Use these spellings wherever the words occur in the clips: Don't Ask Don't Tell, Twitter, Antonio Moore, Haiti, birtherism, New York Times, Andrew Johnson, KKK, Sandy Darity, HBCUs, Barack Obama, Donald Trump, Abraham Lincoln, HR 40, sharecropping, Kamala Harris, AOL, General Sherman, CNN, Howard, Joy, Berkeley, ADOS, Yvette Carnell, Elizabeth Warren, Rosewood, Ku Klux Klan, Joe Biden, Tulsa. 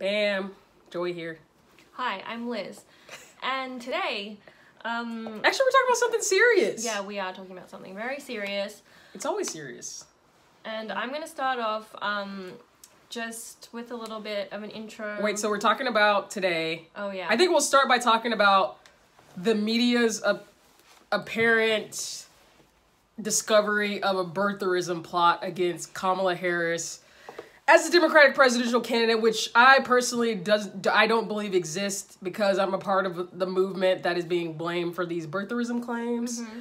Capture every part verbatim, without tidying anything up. Bam! Joy here. Hi, I'm Liz. And today, um... actually, we're talking about something serious. Yeah, we are talking about something very serious. It's always serious. And I'm going to start off, um... just with a little bit of an intro. Wait, so we're talking about today. Oh, yeah. I think we'll start by talking about the media's ap- apparent discovery of a birtherism plot against Kamala Harris as a Democratic presidential candidate, which I personally does, I don't believe exists because I'm a part of the movement that is being blamed for these birtherism claims. Mm-hmm.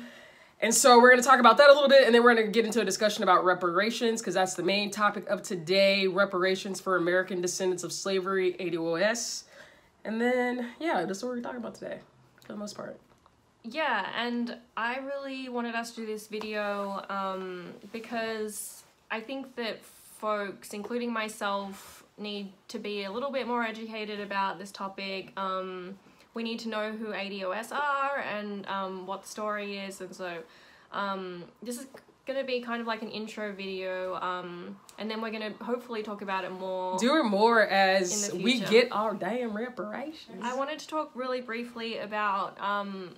And so we're going to talk about that a little bit, and then we're going to get into a discussion about reparations, because that's the main topic of today, reparations for American descendants of slavery, A D O S. And then, yeah, that's what we're talking about today, for the most part. Yeah, and I really wanted us to do this video um, because I think that folks, including myself, need to be a little bit more educated about this topic. Um... We need to know who A D O S are and um, what the story is, and so um, this is going to be kind of like an intro video, um, and then we're going to hopefully talk about it more. Do it more as we get our damn reparations. I wanted to talk really briefly about um,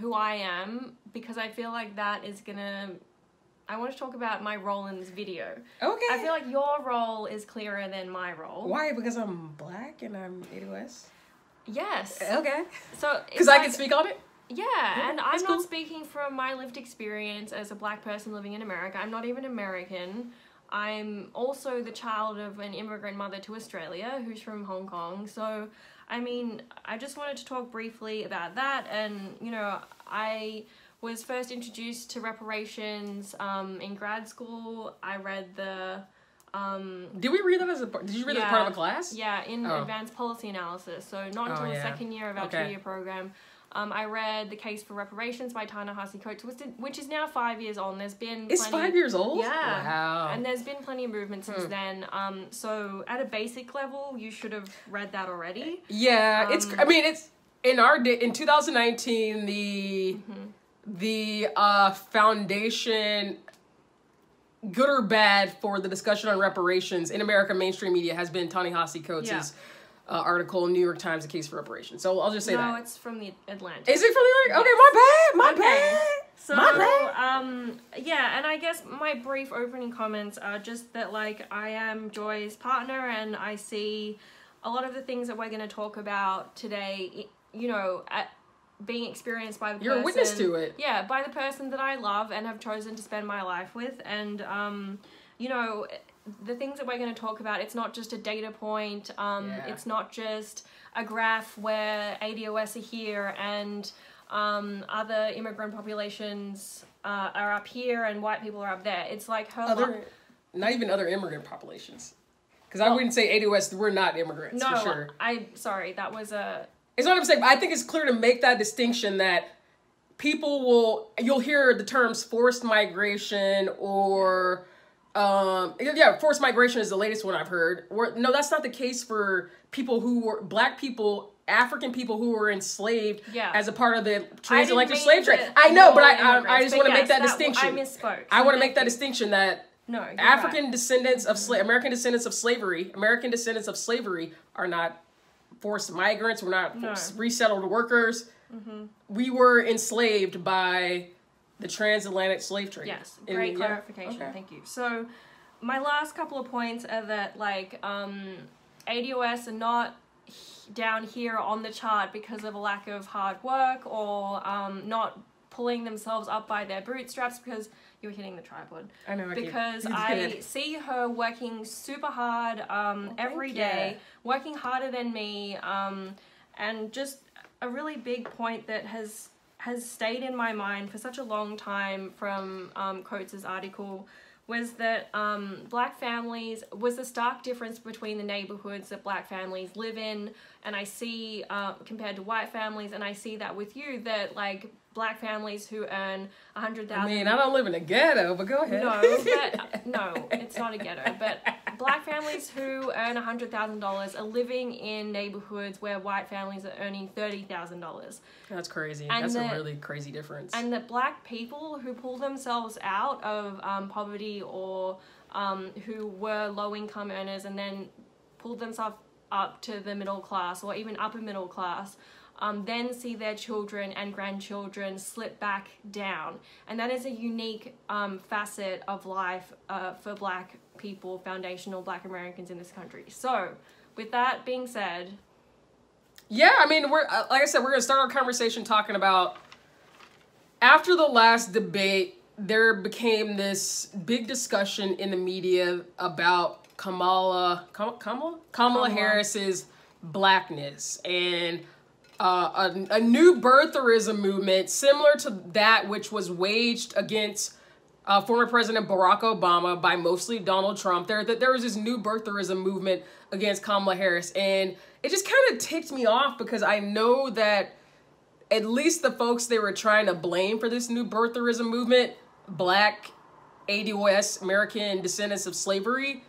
who I am, because I feel like that is going to... I want to talk about my role in this video. Okay. I feel like your role is clearer than my role. Why? Because I'm black and I'm A D O S? Yes. Okay. So because like, I can speak on it? Yeah, yeah, and I'm cool. Not speaking from my lived experience as a black person living in America. I'm not even American. I'm also the child of an immigrant mother to Australia who's from Hong Kong. So, I mean, I just wanted to talk briefly about that. And, you know, I was first introduced to reparations um, in grad school. I read the... Um, did we read that as a did you read yeah, that as part of a class? Yeah, in oh. advanced policy analysis. So not until oh, yeah. the second year of our okay. two-year program. Um, I read The Case for Reparations by Ta-Nehisi Coates, which is now five years on. There's been it's plenty, five years old. Yeah, wow. And there's been plenty of movement since hmm. then. Um, so at a basic level, you should have read that already. Yeah, um, it's. I mean, it's in our in twenty nineteen the mm-hmm. the uh, foundation. Good or bad for the discussion on reparations in America mainstream media has been Ta-Nehisi Coates' yeah. uh, article in New York Times, The Case for Reparations. So I'll just say no, that. No, it's from The Atlantic. Is it from The Atlantic? Yes. Okay, my bad, my okay. bad, so, my bad. Um, yeah, and I guess my brief opening comments are just that, like, I am Joy's partner, and I see a lot of the things that we're going to talk about today, you know, at, being experienced by the You're person, a witness to it. Yeah, by the person that I love and have chosen to spend my life with. And, um, you know, the things that we're going to talk about, it's not just a data point. Um, yeah. It's not just a graph where A D O S are here and um, other immigrant populations uh, are up here and white people are up there. It's like her... Other, not even other immigrant populations. Because well, I wouldn't say A D O S, we're not immigrants, no, for sure. No, I, sorry, that was a... It's not what I'm saying, but I think it's clear to make that distinction that people will, you'll hear the terms forced migration or, um, yeah, forced migration is the latest one I've heard. Or, no, that's not the case for people who were, black people, African people who were enslaved yeah. as a part of the transatlantic slave trade. I know, but I I, I just want to yes, make that, that distinction. W- I misspoke. I want to make that distinction that no, African right. descendants of, sla- American descendants of slavery, American descendants of slavery are not forced migrants, we're not no. resettled workers. Mm-hmm. We were enslaved by the transatlantic slave trade. Yes, great and, clarification, yeah. okay. thank you. So, my last couple of points are that, like, um, A D O S are not h- down here on the chart because of a lack of hard work or um, not pulling themselves up by their bootstraps because... You were hitting the tripod. I know. I because I see her working super hard um, oh, every day, you. working harder than me, um, and just a really big point that has has stayed in my mind for such a long time from um, Coates' article was that um, black families was the stark difference between the neighborhoods that black families live in, and I see uh, compared to white families, and I see that with you that like. Black families who earn a hundred thousand. I mean, I don't live in a ghetto, but go ahead. No, but, no, it's not a ghetto. But black families who earn a hundred thousand dollars are living in neighborhoods where white families are earning thirty thousand dollars. That's crazy. And That's that, a really crazy difference. And that black people who pull themselves out of um, poverty or um, who were low income earners and then pulled themselves up to the middle class or even upper middle class, um, then see their children and grandchildren slip back down. And that is a unique um, facet of life uh, for Black people, foundational Black Americans in this country. So with that being said, yeah, I mean, we're, like I said, we're gonna start our conversation talking about, after the last debate, there became this big discussion in the media about Kamala, Kam Kamala? Kamala, Kamala Harris's Blackness, and uh, a, a new birtherism movement similar to that which was waged against uh, former President Barack Obama by mostly Donald Trump. There, there was this new birtherism movement against Kamala Harris, and it just kind of ticked me off because I know that at least the folks they were trying to blame for this new birtherism movement, Black A D O S, American descendants of slavery,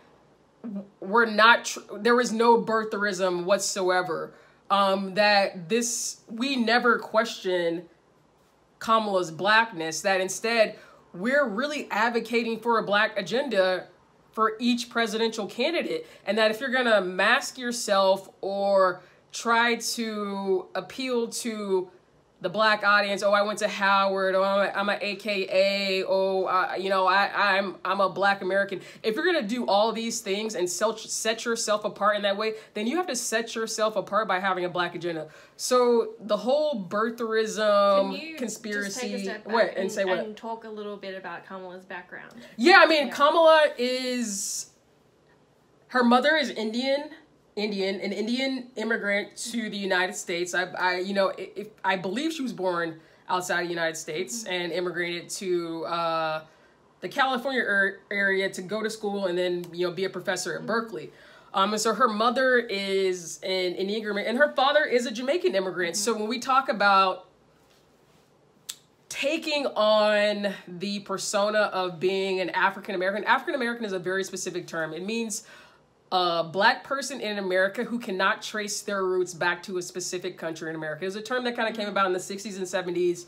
were not, tr there was no birtherism whatsoever. Um, that this, we never question Kamala's Blackness, that instead we're really advocating for a Black agenda for each presidential candidate. And that if you're gonna mask yourself or try to appeal to the Black audience, oh, I went to Howard, oh, I'm a, I'm a A K A, oh, uh, you know, I, I'm I'm a Black American. If you're gonna do all these things and self, set yourself apart in that way, then you have to set yourself apart by having a Black agenda. So the whole birtherism conspiracy, just take a step back wait, and, and say what? And talk a little bit about Kamala's background. Yeah, I mean, yeah. Kamala is, her mother is Indian. Indian, an Indian immigrant to the United States. I, I you know, if, I believe she was born outside of the United States and immigrated to uh, the California er area to go to school and then, you know, be a professor at Berkeley. Um, and so her mother is an Indian immigrant and her father is a Jamaican immigrant. So when we talk about taking on the persona of being an African American, African American is a very specific term. It means a Black person in America who cannot trace their roots back to a specific country in America. It was a term that kind of came about in the sixties and seventies,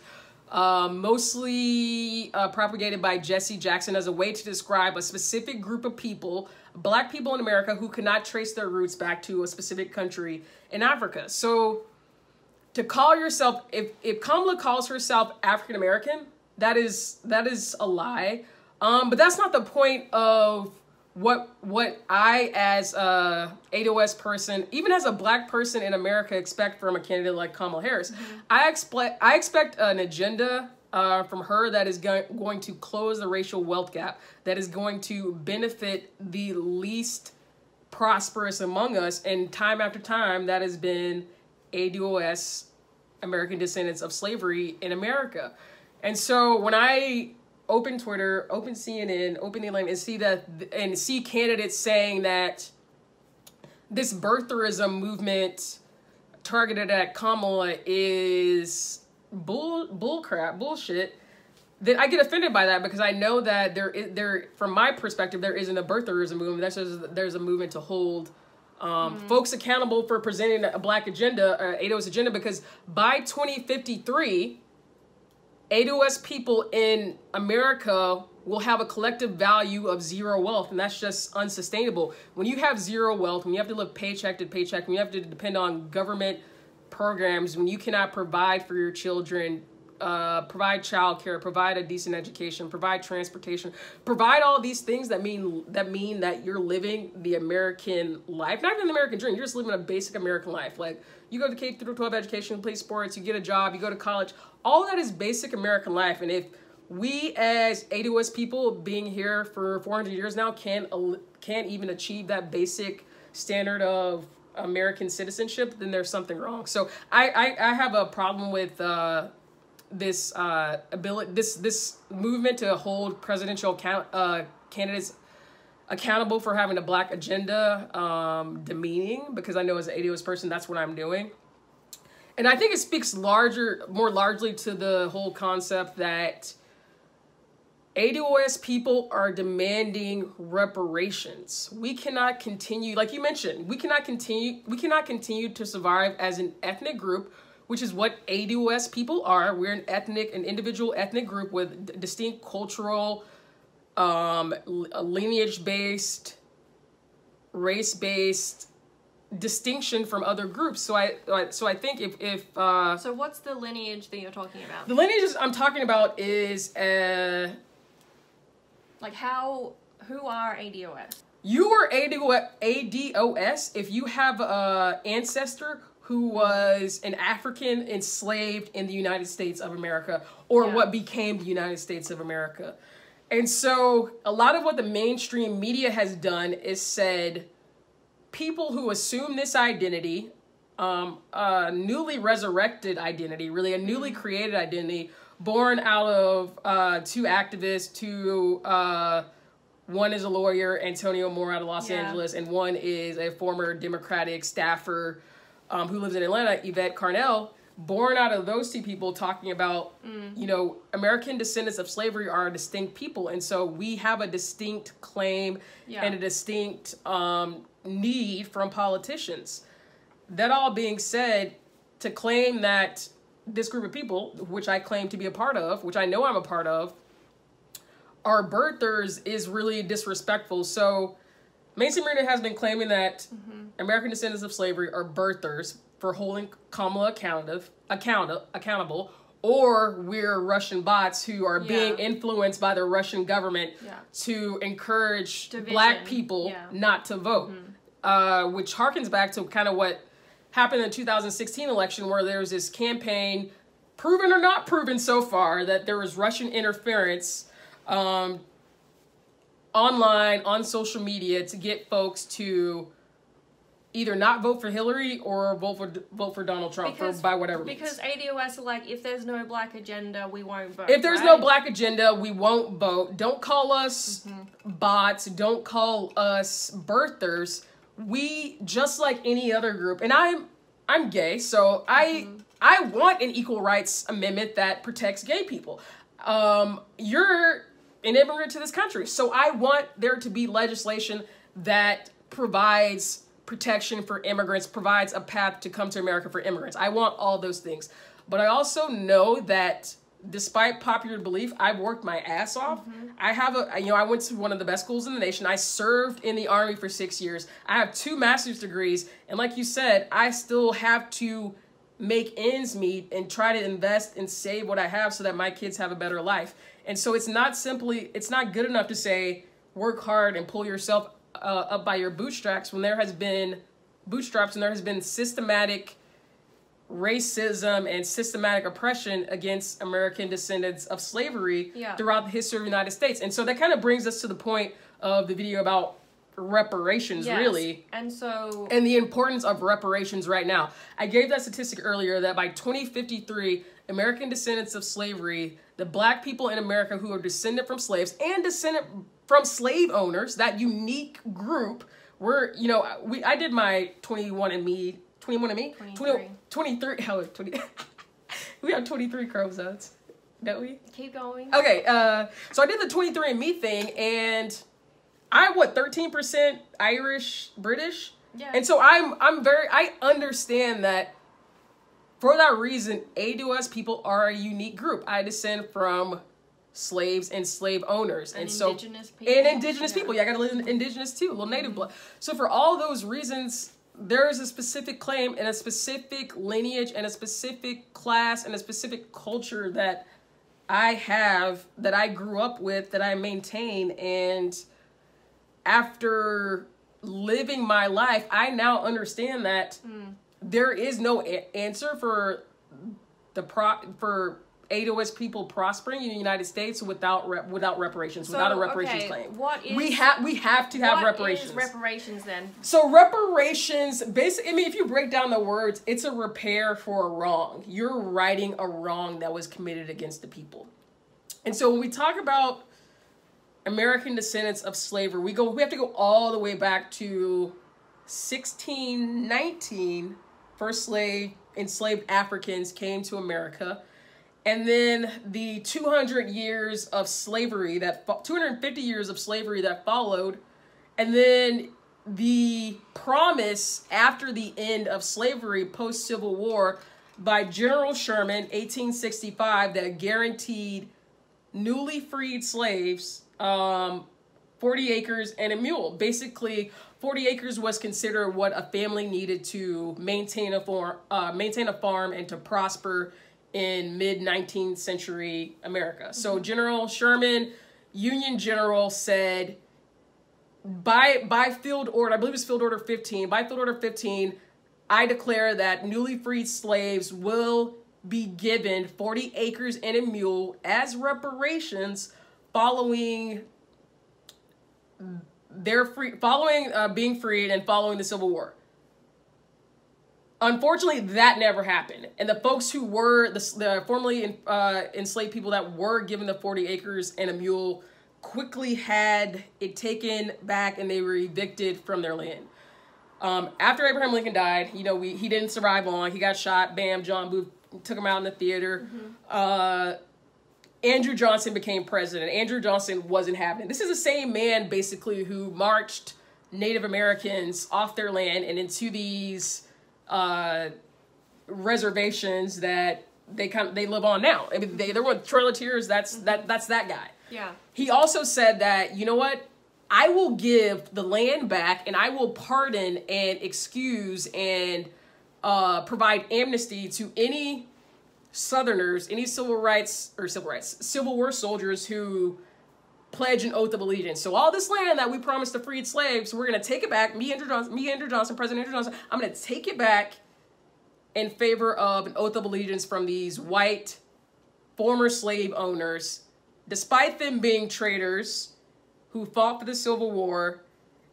uh, mostly uh, propagated by Jesse Jackson as a way to describe a specific group of people, Black people in America, who cannot trace their roots back to a specific country in Africa. So to call yourself, if, if Kamala calls herself African American, that is, that is a lie. Um, but that's not the point of what what I as a A D O S person, even as a Black person in America, expect from a candidate like Kamala Harris. Mm-hmm. I expect I expect an agenda uh, from her that is go going to close the racial wealth gap, that is going to benefit the least prosperous among us, and time after time that has been A D O S, American descendants of slavery in America. And so when I open Twitter, open C N N, open The Atlantic, and see that, and see candidates saying that this birtherism movement targeted at Kamala is bull, bull crap, bullshit. Then I get offended by that because I know that there is, there, from my perspective, there isn't a birtherism movement. That's just, there's a movement to hold um, mm-hmm. folks accountable for presenting a Black agenda, uh, A D O S agenda, because by twenty fifty-three. A D O S people in America will have a collective value of zero wealth, and that's just unsustainable. When you have zero wealth, when you have to live paycheck to paycheck, when you have to depend on government programs, when you cannot provide for your children, uh, provide childcare, provide a decent education, provide transportation, provide all these things that mean that mean that you're living the American life, not even the American dream. You're just living a basic American life, like you go to K through twelve education, play sports, you get a job, you go to college. All that is basic American life. And if we as A D O S people being here for four hundred years now can't, can't even achieve that basic standard of American citizenship, then there's something wrong. So I, I, I have a problem with uh, this uh, ability, this, this movement to hold presidential account, uh, candidates accountable for having a Black agenda um, demeaning, because I know as an A D O S person, that's what I'm doing. And I think it speaks larger, more largely to the whole concept that A D O S people are demanding reparations. We cannot continue, like you mentioned, we cannot continue, we cannot continue to survive as an ethnic group, which is what A D O S people are. We're an ethnic, an individual ethnic group with d distinct cultural, um, lineage-based, race-based, distinction from other groups. So I so I think if, if uh, so what's the lineage that you're talking about? The lineage I'm talking about is uh, like how who are A D O S? You were A D O S if you have an ancestor who was an African enslaved in the United States of America, or yeah. what became the United States of America. And so a lot of what the mainstream media has done is said people who assume this identity, um, a newly resurrected identity, really a newly created identity, born out of uh, two activists, two... Uh, one is a lawyer, Antonio Moore out of Los yeah. Angeles, and one is a former Democratic staffer um, who lives in Atlanta, Yvette Carnell, born out of those two people talking about, mm. you know, American descendants of slavery are a distinct people. And so we have a distinct claim yeah. and a distinct um, need from politicians. That all being said, to claim that this group of people, which I claim to be a part of, which I know I'm a part of, our birthers is really disrespectful. So Macy Marina has been claiming that mm-hmm. American descendants of slavery are birthers for holding Kamala account of, account of, accountable, or we're Russian bots who are yeah. being influenced by the Russian government yeah. to encourage Division. Black people yeah. not to vote, mm-hmm. uh, which harkens back to kind of what happened in the two thousand sixteen election, where there was this campaign, proven or not proven so far, that there was Russian interference um online on social media to get folks to either not vote for Hillary or vote for vote for Donald Trump, because, or by whatever because means. A D O S are like, if there's no black agenda, we won't vote. If there's right? no black agenda, we won't vote. Don't call us mm-hmm. bots. Don't call us birthers. We just like any other group. And I'm I'm gay, so I mm-hmm. I want an equal rights amendment that protects gay people. Um, you're an immigrant to this country, so I want there to be legislation that provides protection for immigrants, provides a path to come to America for immigrants. I want all those things. But I also know that despite popular belief, I've worked my ass off. Mm-hmm. I have a, you know, I went to one of the best schools in the nation. I served in the Army for six years. I have two master's degrees. And like you said, I still have to make ends meet and try to invest and save what I have so that my kids have a better life. And so it's not simply, it's not good enough to say, work hard and pull yourself uh, up by your bootstraps when there has been bootstraps and there has been systematic racism and systematic oppression against American descendants of slavery yeah. throughout the history of the United States. And so that kind of brings us to the point of the video about reparations, yes. really. And so and the importance of reparations right now. I gave that statistic earlier that by twenty fifty-three, American descendants of slavery, the black people in America who are descended from slaves and descended from slave owners, that unique group, we're, you know, we I did my twenty-one and me, twenty-one and me? twenty-three. twenty, twenty-three. Oh, twenty we have twenty-three chromosomes, don't we? Keep going. Okay, uh so I did the twenty-three and me thing, and I what thirteen percent Irish, British, yeah. and so I'm I'm very I understand that for that reason A D O S people are a unique group. I descend from slaves and slave owners, and, and so indigenous people. and indigenous yeah. people. Yeah, I got to live in indigenous too, a little native mm-hmm. blood. So for all those reasons, there is a specific claim and a specific lineage and a specific class and a specific culture that I have, that I grew up with, that I maintain. And after living my life, I now understand that mm. there is no a answer for the pro for A D O S people prospering in the United States without re without reparations, so, without a reparations okay, claim. What is, we have we have to have what reparations. Is reparations then? So reparations, basically, I mean, if you break down the words, it's a repair for a wrong. You're righting a wrong that was committed against the people. And so when we talk about American descendants of slavery, we go we have to go all the way back to sixteen nineteen. First slave enslaved Africans came to America, and then the two hundred years of slavery that two hundred fifty years of slavery that followed, and then the promise after the end of slavery post Civil War by General Sherman eighteen sixty-five that guaranteed newly freed slaves Um, forty acres and a mule. Basically, forty acres was considered what a family needed to maintain a, form, uh, maintain a farm and to prosper in mid nineteenth century America. Mm-hmm. So General Sherman, Union General, said by, by field order, I believe it was field order fifteen, by field order fifteen, I declare that newly freed slaves will be given forty acres and a mule as reparations following their free, following uh, being freed and following the Civil War. Unfortunately, that never happened. And the folks who were the, the formerly uh, enslaved people that were given the forty acres and a mule quickly had it taken back, and they were evicted from their land. Um, after Abraham Lincoln died, you know, we, he didn't survive long. He got shot. Bam, John Booth took him out in the theater. Mm-hmm. uh, Andrew Johnson became president. Andrew Johnson wasn't happening. This is the same man, basically, who marched Native Americans off their land and into these uh, reservations that they kind of, they live on now. I mean, they, they were Trailers. That's mm-hmm. that. That's that guy. Yeah. He also said that, you know what? I will give the land back, and I will pardon and excuse and uh, provide amnesty to any Southerners, any civil rights or civil rights, Civil War soldiers who pledge an oath of allegiance. So all this land that we promised the freed slaves, we're gonna take it back. Me, Andrew Johnson, me, Andrew Johnson, President Andrew Johnson, I'm gonna take it back in favor of an oath of allegiance from these white former slave owners, despite them being traitors who fought for the Civil War.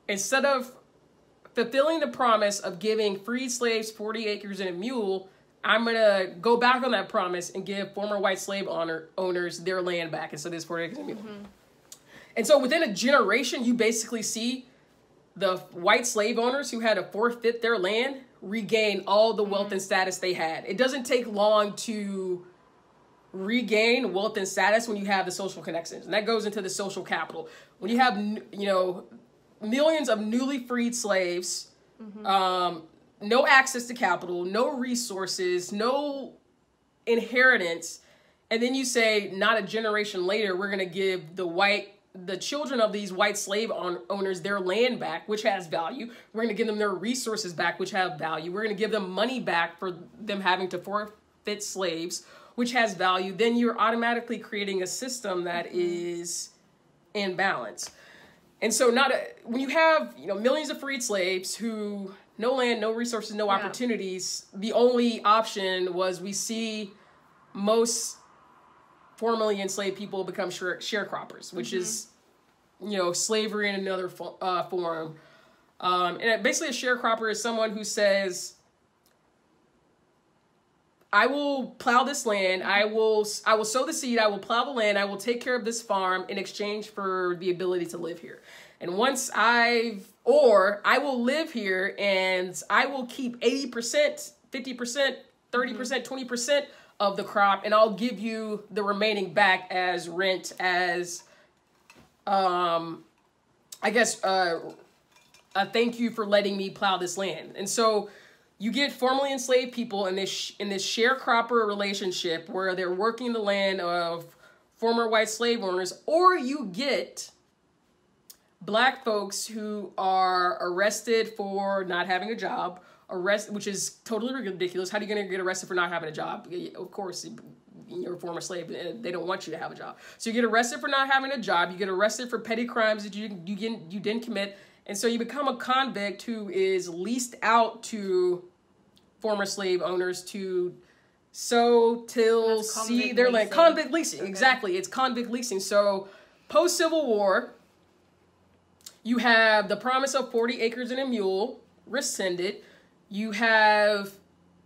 Instead of fulfilling the promise of giving freed slaves forty acres and a mule, I'm going to go back on that promise and give former white slave honor owners their land back. And so there's forty acres and a mule. Mm-hmm. And so within a generation, you basically see the white slave owners who had to forfeit their land regain all the wealth mm-hmm. and status they had. It doesn't take long to regain wealth and status when you have the social connections. And that goes into the social capital. When you have, you know, millions of newly freed slaves, mm-hmm. um, no access to capital, no resources, no inheritance. And then you say, not a generation later, we're going to give the white, the children of these white slave on, owners their land back, which has value. We're going to give them their resources back, which have value. We're going to give them money back for them having to forfeit slaves, which has value. Then you're automatically creating a system that is in balance. And so not a, when you have, you know, millions of freed slaves who no land, no resources, no yeah. opportunities, the only option was we see most formerly enslaved people become share sharecroppers, which mm-hmm. is, you know, slavery in another fo uh, form. Um, and basically a sharecropper is someone who says, I will plow this land. I will, I will sow the seed. I will plow the land. I will take care of this farm in exchange for the ability to live here. And once I've, or I will live here and I will keep eighty percent, fifty percent, thirty percent, twenty percent of the crop. And I'll give you the remaining back as rent, as, um, I guess, uh, a thank you for letting me plow this land. And so you get formerly enslaved people in this in this sharecropper relationship where they're working the land of former white slave owners, or you get black folks who are arrested for not having a job, arrest, which is totally ridiculous. How are you going to get arrested for not having a job? Of course, you're a former slave. They don't want you to have a job. So you get arrested for not having a job. You get arrested for petty crimes that you, you, didn't, you didn't commit. And so you become a convict who is leased out to former slave owners to sow, till, see their land. Convict leasing. Okay. Exactly. It's convict leasing. So post-Civil War, you have the promise of forty acres and a mule rescinded. You have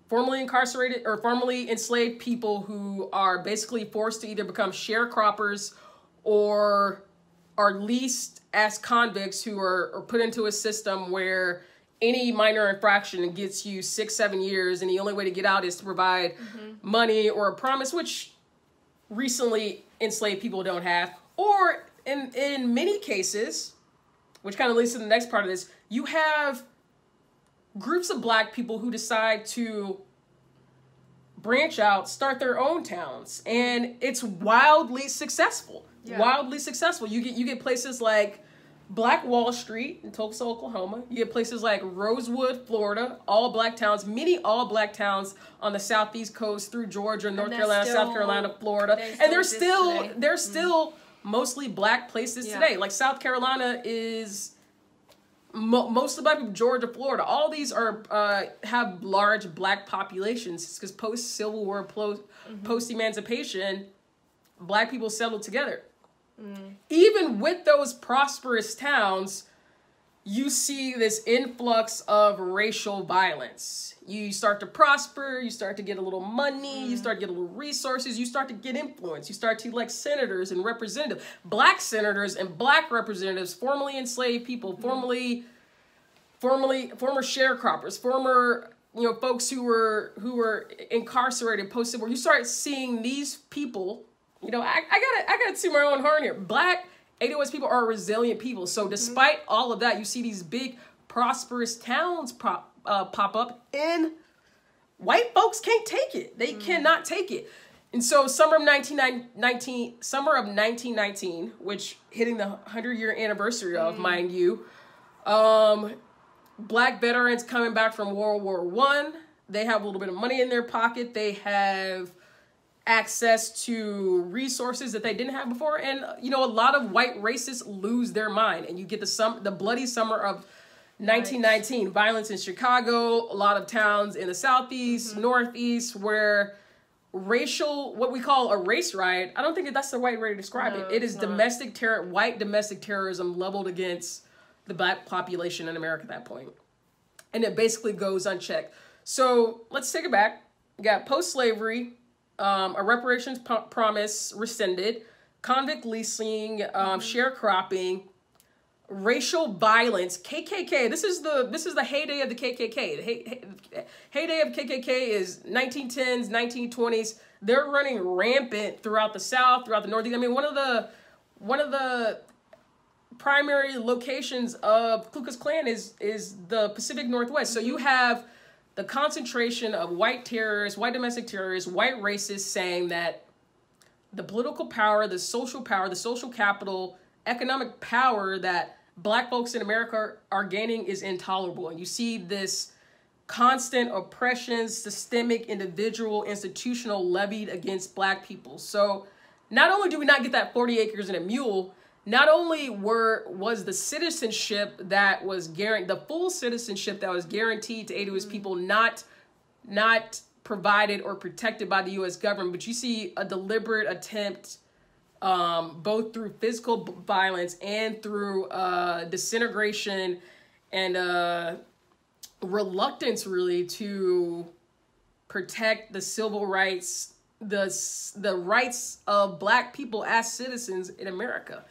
formerly incarcerated or formerly enslaved people who are basically forced to either become sharecroppers or are leased as convicts who are, are put into a system where any minor infraction gets you six, seven years. And the only way to get out is to provide mm-hmm. money or a promise, which recently enslaved people don't have. Or in, in many cases, which kind of leads to the next part of this, you have groups of black people who decide to branch out, start their own towns, and it's wildly successful. Yeah. Wildly successful. You get you get places like Black Wall Street in Tulsa, Oklahoma. You have places like Rosewood, Florida, all black towns, many all black towns on the southeast coast through Georgia, North Carolina, still, South Carolina, Florida. And they're still, today. they're still mm-hmm. mostly black places yeah. today. Like South Carolina is mo most of the black, Georgia, Florida. All these are, uh, have large black populations because post-Civil War, mm-hmm. post-emancipation, black people settled together. Mm. Even with those prosperous towns, you see this influx of racial violence. You start to prosper, you start to get a little money, mm. you start to get a little resources, you start to get influence, you start to elect senators and representatives, black senators and black representatives, formerly enslaved people, mm. formerly, formerly, former sharecroppers, former, you know, folks who were, who were incarcerated post-Civil War. You start seeing these people. You know, I, I gotta, I gotta see my own horn here. Black A D O S people are resilient people. So despite mm-hmm. all of that, you see these big, prosperous towns pop, uh, pop up, and white folks can't take it. They mm-hmm. cannot take it. And so, summer of nineteen nineteen, summer of nineteen nineteen, which hitting the hundred year anniversary of, mm-hmm. mind you, um, black veterans coming back from World War One. They have a little bit of money in their pocket. They have access to resources that they didn't have before, and you know, a lot of white racists lose their mind, and you get the sum the bloody summer of nineteen nineteen, nice. Violence in Chicago, a lot of towns in the southeast, mm-hmm. northeast, where racial, what we call a race riot, I don't think that's the right way to describe no, it. It is not. domestic terror, white domestic terrorism leveled against the black population in America at that point, and it basically goes unchecked. So let's take it back. You got post-slavery. Um, a reparations promise rescinded, convict leasing, um, mm-hmm. sharecropping, racial violence, K K K. This is the this is the heyday of the K K K. The hey, hey, heyday of K K K is nineteen tens, nineteen twenties. They're running rampant throughout the South, throughout the Northeast. I mean, one of the one of the primary locations of Ku Klux Klan is is the Pacific Northwest. Mm-hmm. So you have the concentration of white terrorists, white domestic terrorists, white racists saying that the political power, the social power, the social capital, economic power that black folks in America are gaining is intolerable. And you see this constant oppression, systemic, individual, institutional levied against black people. So not only do we not get that forty acres and a mule, not only were was the citizenship that was guaranteed, the full citizenship that was guaranteed to A D O S people, not not provided or protected by the U S government, but you see a deliberate attempt, um, both through physical violence and through uh, disintegration and uh, reluctance, really, to protect the civil rights, the the rights of black people as citizens in America.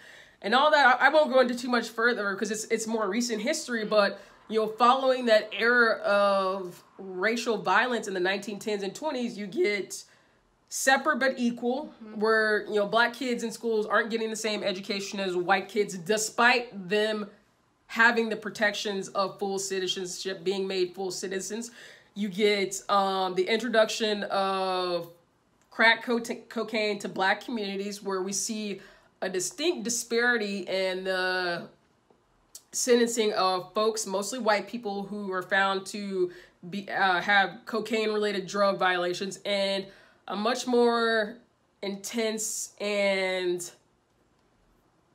And all that, I won't go into too much further because it's it's more recent history, but you know, following that era of racial violence in the nineteen tens and twenties, you get separate but equal, mm-hmm. where you know, black kids in schools aren't getting the same education as white kids, despite them having the protections of full citizenship, being made full citizens. You get um, the introduction of crack co cocaine to black communities, where we see a distinct disparity in the sentencing of folks, mostly white people, who were found to be uh, have cocaine-related drug violations, and a much more intense and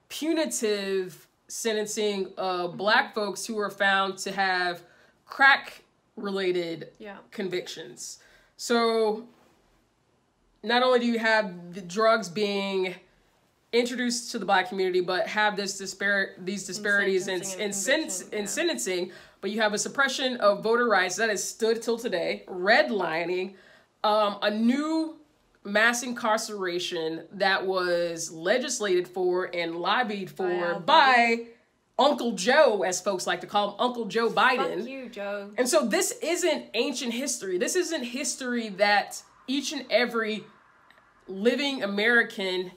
punitive sentencing of black folks who were found to have crack-related yeah. convictions. So not only do you have the drugs being introduced to the black community, but have this disparate these disparities in in, in, sentence, yeah. in sentencing, but you have a suppression of voter rights that has stood till today, redlining, um, a new mass incarceration that was legislated for and lobbied for by, by Uncle Joe, as folks like to call him, Uncle Joe Biden. Fuck you, Joe. And so this isn't ancient history. This isn't history that each and every living American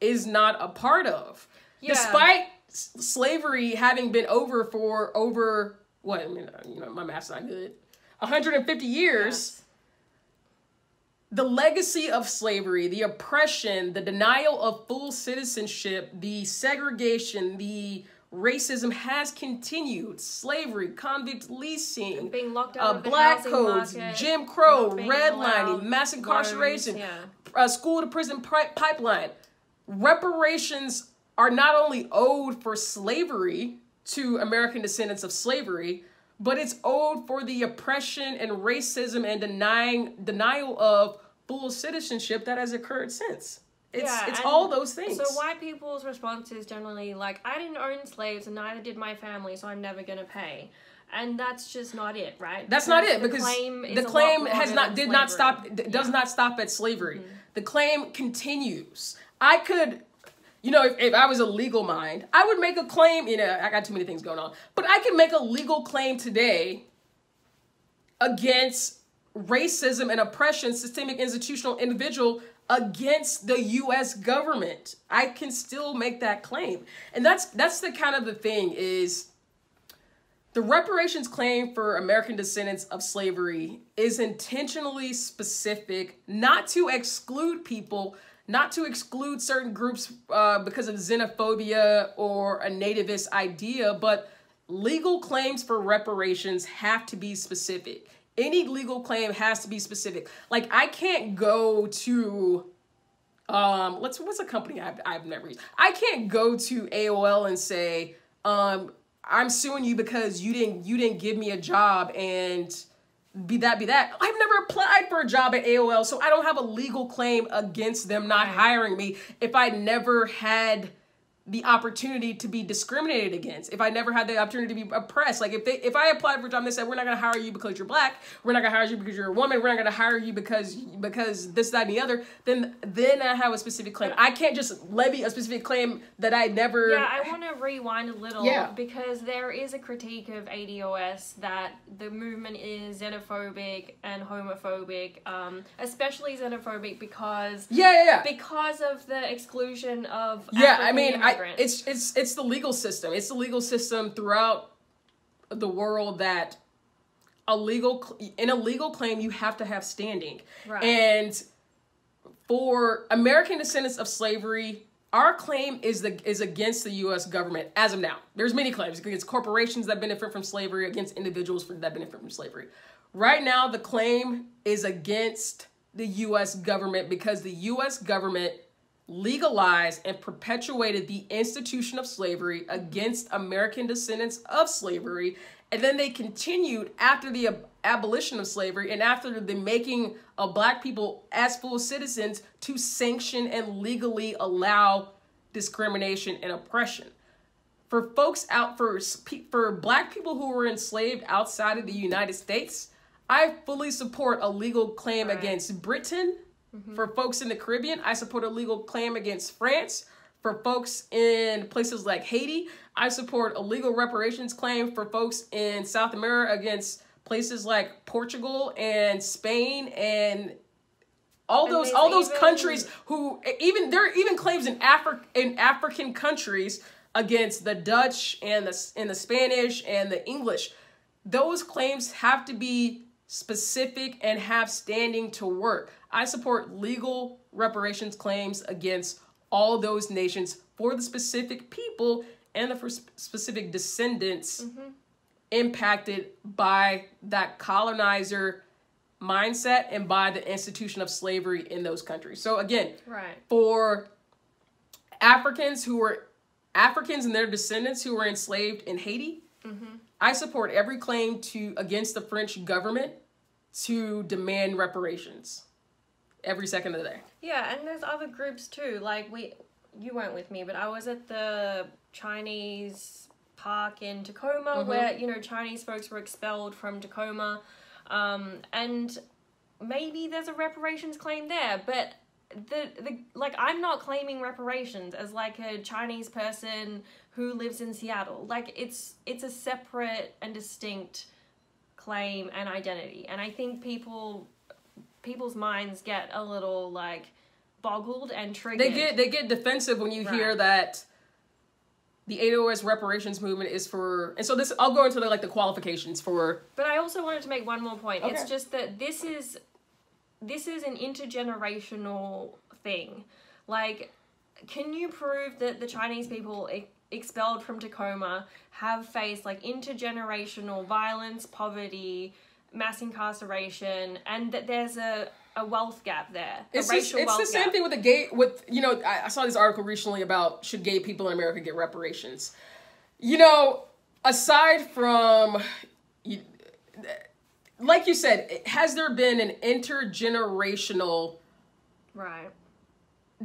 is not a part of, yeah. despite slavery having been over for over what I mean, you know, my math's not good, one hundred fifty years. Yes. The legacy of slavery, the oppression, the denial of full citizenship, the segregation, the Racism has continued. Slavery, convict leasing, being locked out uh, of the black codes, market, Jim Crow, redlining, mass incarceration, loans, yeah. uh, school to prison pipeline. Reparations are not only owed for slavery to American descendants of slavery, but it's owed for the oppression and racism and denying denial of full citizenship that has occurred since. It's, yeah, it's all those things. So white people's response is generally like, I didn't own slaves and neither did my family, so I'm never going to pay. And that's just not it, right? That's because not it, because the claim, the claim has not, did slavery. not stop, yeah. does not stop at slavery. Mm-hmm. The claim continues. I could, you know, if, if I was a legal mind, I would make a claim, you know, I got too many things going on, but I can make a legal claim today against racism and oppression, systemic, institutional, individual, against the U S government. I can still make that claim. And that's that's the kind of the thing is the reparations claim for American descendants of slavery is intentionally specific, not to exclude people, not to exclude certain groups uh, because of xenophobia or a nativist idea, but legal claims for reparations have to be specific. Any legal claim has to be specific. Like, I can't go to, um, let's, what's a company I've, I've never used? I can't go to A O L and say, um, I'm suing you because you didn't, you didn't give me a job and be that, be that. I've never applied for a job at A O L, so I don't have a legal claim against them not hiring me if I never had the opportunity to be discriminated against, if I never had the opportunity to be oppressed. Like if they, if I applied for a job and they said, we're not going to hire you because you're black, we're not going to hire you because you're a woman, we're not going to hire you because, because this, that, and the other, then, then I have a specific claim. I can't just levy a specific claim that I never... Yeah, I want to rewind a little yeah. because there is a critique of A D O S that the movement is xenophobic and homophobic, um, especially xenophobic because... Yeah, yeah, yeah. Because of the exclusion of... Yeah, African I mean... I, It's it's it's the legal system. It's the legal system throughout the world that a legal in a legal claim you have to have standing. Right. And for American descendants of slavery, our claim is the is against the U S government as of now. There's many claims against corporations that benefit from slavery, against individuals for, that benefit from slavery. Right now, the claim is against the U S government because the U S government legalized and perpetuated the institution of slavery against American descendants of slavery, and then they continued after the ab abolition of slavery and after the making of black people as full citizens to sanction and legally allow discrimination and oppression. For folks out for for black people who were enslaved outside of the United States, I fully support a legal claim All right. against Britain. Mm-hmm. For folks in the Caribbean, I support a legal claim against France. For folks in places like Haiti, I support a legal reparations claim. For folks in South America against places like Portugal and Spain and all and those all those even, countries who even there are even claims in Africa in African countries against the Dutch and the and the Spanish and the English. Those claims have to be specific and have standing to work. I support legal reparations claims against all those nations for the specific people and the for specific descendants mm-hmm. impacted by that colonizer mindset and by the institution of slavery in those countries. So again, right. for Africans who were Africans and their descendants who were enslaved in Haiti, mm-hmm. I support every claim to against the French government to demand reparations every second of the day. Yeah, and there's other groups too. Like we, you weren't with me, but I was at the Chinese park in Tacoma mm-hmm. where, you know, Chinese folks were expelled from Tacoma. Um, and maybe there's a reparations claim there, but the, the like I'm not claiming reparations as like a Chinese person who lives in Seattle. Like it's it's a separate and distinct claim and identity, and I think people people's minds get a little like boggled and triggered. They get they get defensive when you right. hear that the A D O S reparations movement is for, and so this I'll go into the, like the qualifications for. But I also wanted to make one more point. Okay. It's just that this is. This is an intergenerational thing. Like, can you prove that the Chinese people expelled from Tacoma have faced like intergenerational violence, poverty, mass incarceration, and that there's a a wealth gap there. It's a racial just, it's the same gap. Thing with the gay, with, you know, I, I saw this article recently about should gay people in America get reparations. You know, aside from, you, like you said, has there been an intergenerational right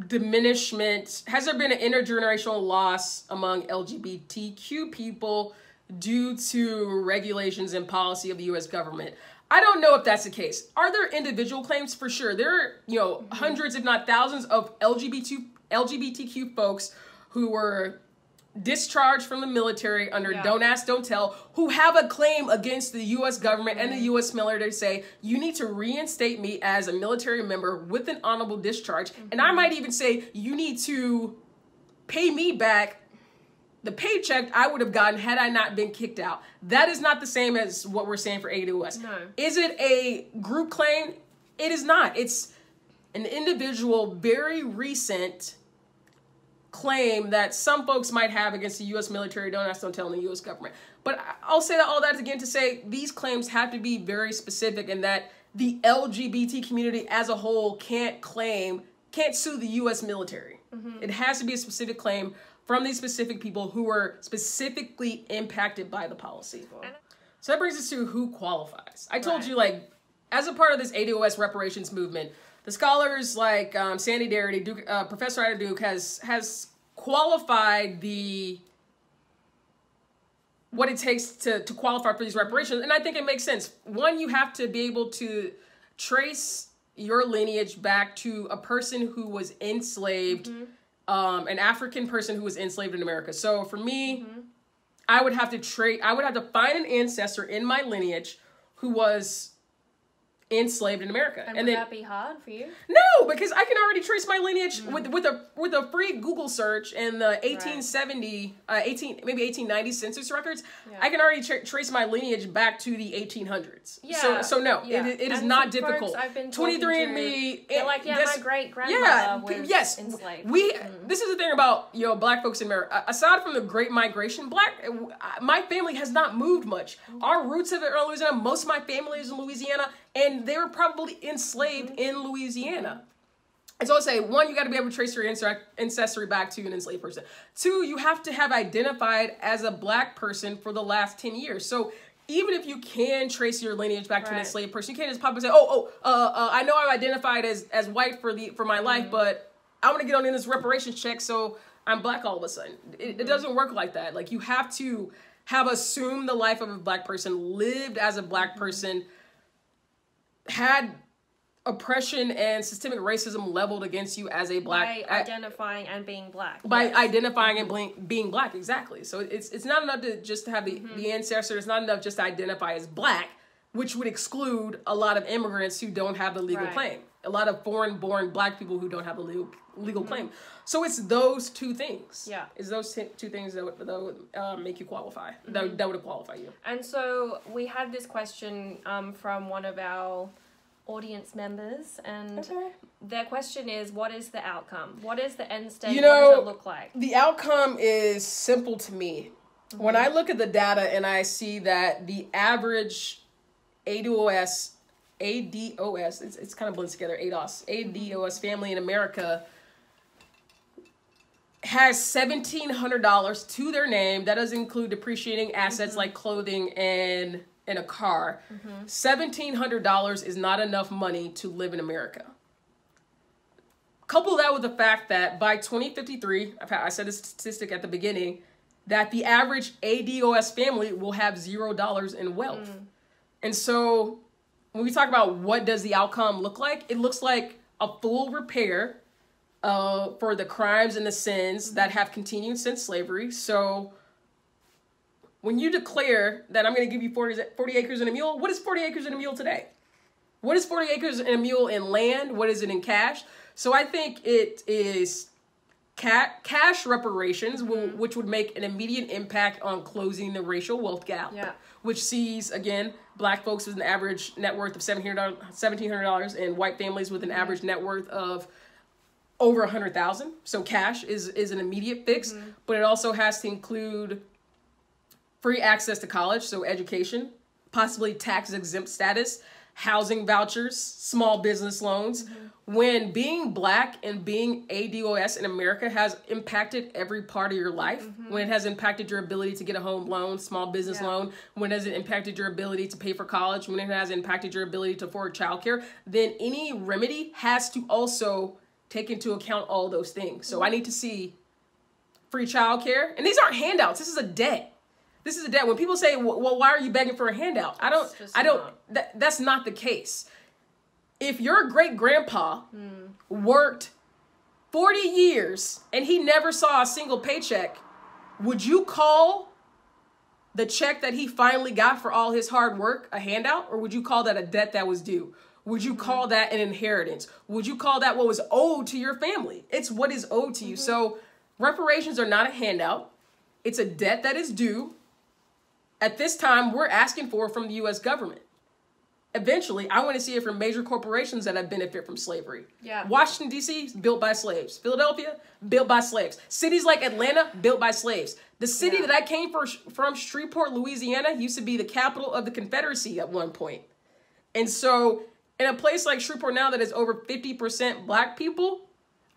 diminishment? Has there been an intergenerational loss among L G B T Q people due to regulations and policy of the U S government? I don't know if that's the case. Are there individual claims? For sure. There are, you know, mm-hmm. hundreds, if not thousands of L G B T Q folks who were discharged from the military under yeah. Don't Ask, Don't Tell, who have a claim against the U S government mm-hmm. and the U S military to say, you need to reinstate me as a military member with an honorable discharge. Mm-hmm. And I might even say, you need to pay me back the paycheck I would have gotten had I not been kicked out. That is not the same as what we're saying for A D O S. No. Is it a group claim? It is not. It's an individual, very recent claim that some folks might have against the U S military, Don't Ask, Don't Tell, the U S government. But I'll say that all that again to say these claims have to be very specific, and that the L G B T community as a whole can't claim, can't sue the U S military. Mm-hmm. It has to be a specific claim from these specific people who were specifically impacted by the policy. So that brings us to who qualifies. I told right. you, like, as a part of this A D O S reparations movement, the scholars like um, Sandy Darity, Duke, uh, Professor Ida Duke has, has qualified the, what it takes to, to qualify for these reparations. And I think it makes sense. One, you have to be able to trace your lineage back to a person who was enslaved, mm-hmm. Um, an African person who was enslaved in America. So for me, mm-hmm. I would have to tra- I would have to find an ancestor in my lineage who was enslaved in America. And, and would then, that be hard for you? No, because I can already trace my lineage mm-hmm. with with a with a free Google search and the eighteen seventy, right. uh, eighteen maybe eighteen ninety census records. Yeah. I can already tra- trace my lineage back to the eighteen hundreds. Yeah. So so no, yeah. it, it is and not difficult. twenty-three and me, they're like, yeah, this, my great grandmother yeah, was yes, enslaved. We mm-hmm. this is the thing about, you know, black folks in America. Aside from the Great Migration, black my family has not moved much. Mm-hmm. Our roots of it are in Louisiana. Most of my family is in Louisiana. And they were probably enslaved mm-hmm. in Louisiana. Mm-hmm. And so I'll say, one, you got to be able to trace your ancestry back to an enslaved person. Two, you have to have identified as a black person for the last ten years. So even if you can trace your lineage back right. to an enslaved person, you can't just pop up and say, oh, oh, uh, uh, I know I've identified as, as white for, the, for my mm-hmm. life, but I want to get on in this reparations check, so I'm black all of a sudden. It, mm-hmm. it doesn't work like that. Like, you have to have assumed the life of a black person, lived as a black person, mm-hmm. had oppression and systemic racism leveled against you as a black, by identifying I, and being black by yes. identifying and being, being black exactly. So it's it's not enough to just to have the, mm-hmm. the ancestor. It's not enough just to identify as black, which would exclude a lot of immigrants who don't have the legal right. claim, a lot of foreign-born black people who don't have a legal legal mm-hmm. claim. So it's those two things. Yeah, it's those t- two things that would, that would uh, make you qualify. Mm-hmm. That that would qualify you. And so we had this question um, from one of our audience members, and okay. their question is, what is the outcome? What is the end state? You know, what does it look like? The outcome is simple to me. Mm-hmm. When I look at the data and I see that the average A D O S A D O S, it's, it's kind of blends together, A D O S, A D O S family in America has seventeen hundred dollars to their name. That does include depreciating assets mm-hmm. like clothing and, and a car. Mm-hmm. seventeen hundred dollars is not enough money to live in America. Couple that with the fact that by twenty fifty-three, I've had, I said a statistic at the beginning, that the average A D O S family will have zero dollars in wealth. Mm. And so when we talk about what does the outcome look like, it looks like a full repair uh, for the crimes and the sins mm-hmm. that have continued since slavery. So when you declare that I'm going to give you forty acres and a mule, what is forty acres and a mule today? What is forty acres and a mule in land? What is it in cash? So I think it is ca- cash reparations, mm-hmm. will, which would make an immediate impact on closing the racial wealth gap, yeah. which sees, again, black folks with an average net worth of seventeen hundred dollars and white families with an average net worth of over one hundred thousand dollars. So cash is, is an immediate fix, mm-hmm. but it also has to include free access to college, so education, possibly tax-exempt status, housing vouchers, small business loans. Mm-hmm. When being Black and being A D O S in America has impacted every part of your life, mm-hmm. when it has impacted your ability to get a home loan, small business yeah. loan, when it has impacted your ability to pay for college, when it has impacted your ability to afford childcare, then any remedy has to also take into account all those things. So mm-hmm. I need to see free childcare. And these aren't handouts. This is a debt. This is a debt. When people say, well, why are you begging for a handout? I don't, I don't, that, that's not the case. If your great grandpa mm. worked forty years and he never saw a single paycheck, would you call the check that he finally got for all his hard work a handout? Or would you call that a debt that was due? Would you call that an inheritance? Would you call that what was owed to your family? It's what is owed to you. Mm-hmm. So reparations are not a handout. It's a debt that is due. At this time, we're asking for from the U S government. Eventually, I want to see it from major corporations that have benefited from slavery. Yeah. Washington, D C, built by slaves. Philadelphia, built by slaves. Cities like Atlanta, built by slaves. The city yeah. that I came for, from, Shreveport, Louisiana, used to be the capital of the Confederacy at one point. And so in a place like Shreveport now that is over fifty percent Black people,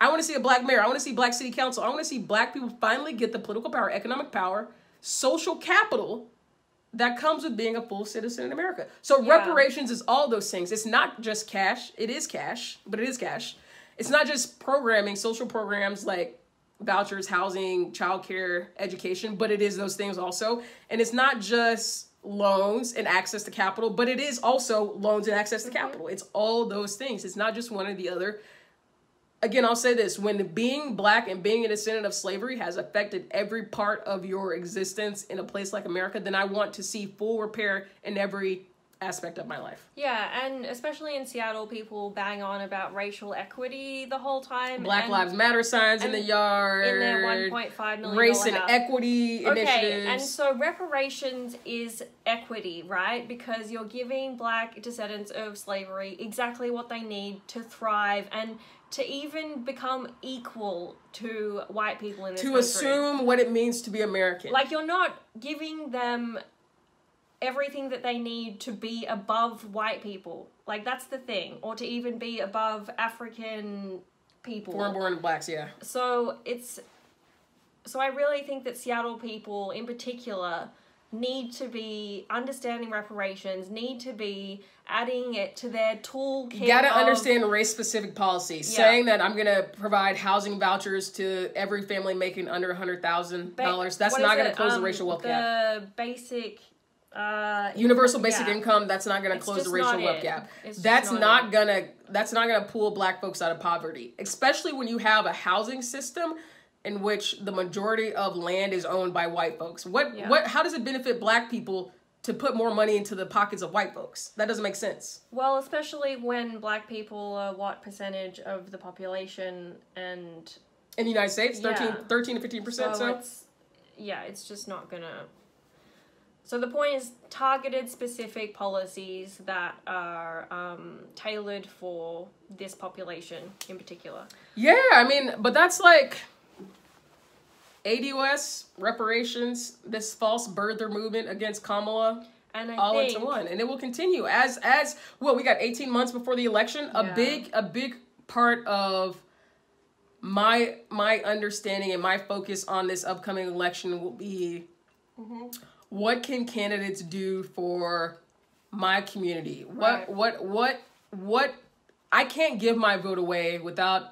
I want to see a Black mayor. I want to see Black city council. I want to see Black people finally get the political power, economic power, social capital that comes with being a full citizen in America. So yeah. reparations is all those things. It's not just cash. It is cash, but it is cash. It's not just programming, social programs like vouchers, housing, childcare, education, but it is those things also. And it's not just loans and access to capital, but it is also loans and access to mm-hmm. capital. It's all those things. It's not just one or the other. Again, I'll say this, when being Black and being a descendant of slavery has affected every part of your existence in a place like America, then I want to see full repair in every aspect of my life. Yeah, and especially in Seattle, people bang on about racial equity the whole time. Black and, Lives Matter signs in the yard. In their one point five million dollars race and house. Equity okay, initiatives. And so reparations is equity, right? Because you're giving Black descendants of slavery exactly what they need to thrive and to even become equal to white people in this country. To assume what it means to be American. Like, you're not giving them everything that they need to be above white people. Like, that's the thing. Or to even be above African people. Foreign-born Blacks, yeah. So, it's... So, I really think that Seattle people, in particular, need to be understanding reparations, need to be adding it to their toolkit. You gotta understand race-specific policies. Yeah. Saying that I'm gonna provide housing vouchers to every family making under one hundred thousand dollars, that's not gonna it? close um, the racial wealth the gap. The basic... Uh, Universal basic yeah. income, that's not gonna it's close the racial wealth gap. It's that's not, not gonna that's not gonna pull Black folks out of poverty. Especially when you have a housing system in which the majority of land is owned by white folks. What yeah. what how does it benefit Black people to put more money into the pockets of white folks? That doesn't make sense. Well, especially when Black people are what percentage of the population and in the United States? thirteen yeah. thirteen to fifteen percent, so, so? It's, yeah, it's just not gonna. So the point is targeted specific policies that are um, tailored for this population in particular. Yeah, I mean, but that's like A D O S, reparations, this false birther movement against Kamala, and I all think, into one. And it will continue as, as well, we got eighteen months before the election. Yeah. A big, a big part of my, my understanding and my focus on this upcoming election will be... Mm-hmm. What can candidates do for my community? Right. What, what, what, what, I can't give my vote away without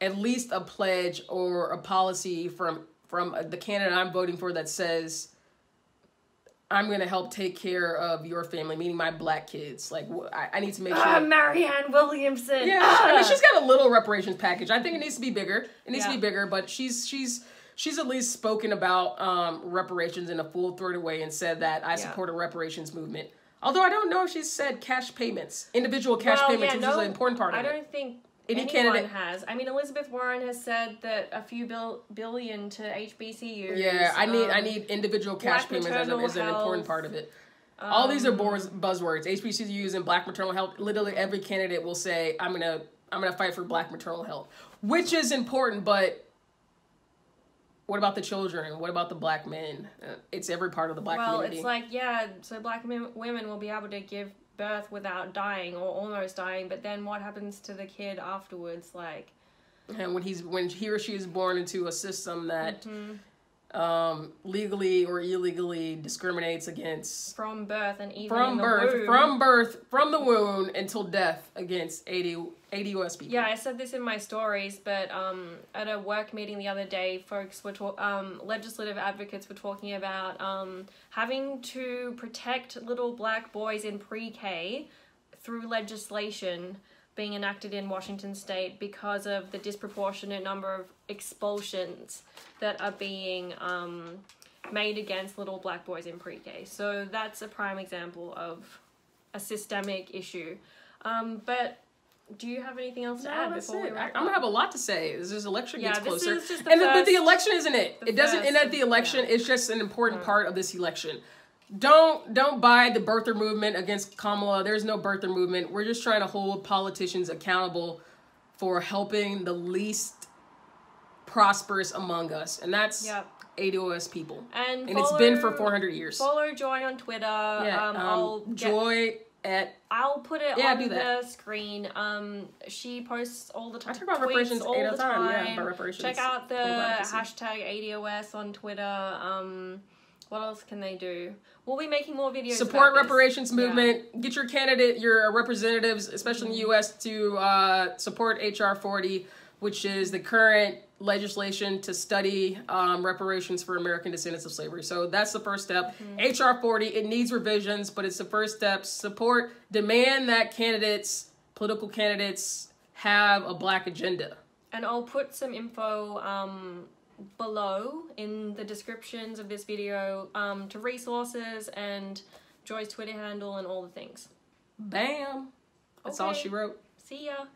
at least a pledge or a policy from, from the candidate I'm voting for that says, I'm going to help take care of your family, meaning my Black kids. Like, I, I need to make uh, sure. Marianne Williamson. Yeah, uh. I mean, she's got a little reparations package. I think it needs to be bigger. It needs yeah. to be bigger, but she's, she's, She's at least spoken about um, reparations in a full-throated way and said that I yeah. support a reparations movement. Although I don't know if she's said cash payments, individual cash well, payments, yeah, which no, is an important part of I it. I don't think Any anyone candidate. has. I mean, Elizabeth Warren has said that a few bil billion to H B C Us. Yeah, I need um, I need individual cash payments as, a, as an important part of it. Um, All these are buzz buzzwords. H B C Us and Black maternal health. Literally every candidate will say, I'm going to I'm going to fight for black maternal health, which is important, but what about the children? What about the black men? Uh, it's every part of the black well, community. Well, it's like, yeah, so black men, women will be able to give birth without dying or almost dying, but then what happens to the kid afterwards? Like, and when he's when he or she is born into a system that mm-hmm. um, legally or illegally discriminates against from birth and even from in the birth womb. from birth from the womb until death against A D O S people. Yeah, I said this in my stories, but um, at a work meeting the other day, folks were talk um, legislative advocates were talking about um, having to protect little black boys in pre-K through legislation being enacted in Washington state because of the disproportionate number of expulsions that are being um, made against little black boys in pre-K. So that's a prime example of a systemic issue. Um, but do you have anything else to no, add before we wrap up? I'm gonna have a lot to say. This election yeah, gets this closer. Is just the and first, the, but the election isn't it. It doesn't first, end at the election. Yeah. It's just an important yeah. part of this election. Don't don't buy the birther movement against Kamala. There's no birther movement. We're just trying to hold politicians accountable for helping the least prosperous among us, and that's yep. A D O S people. And, and follow, it's been for four hundred years. Follow Joy on Twitter. Yeah, um, um, I'll Joy get, at. I'll put it yeah, on the screen. Um, she posts all the time. I talk about reparations all the time. time. Yeah, about reparations. Check out the hashtag A D O S on Twitter. Um. What else can they do? We'll be making more videos. Support about reparations this. movement. Yeah. Get your candidate, your representatives, especially mm-hmm. in the U S, to uh, support H R forty, which is the current legislation to study um, reparations for American descendants of slavery. So that's the first step. Mm-hmm. H R forty, it needs revisions, but it's the first step. Support, demand that candidates, political candidates, have a black agenda. And I'll put some info Um, below in the descriptions of this video um, to resources and Joy's Twitter handle and all the things. Bam! That's okay. all she wrote. See ya!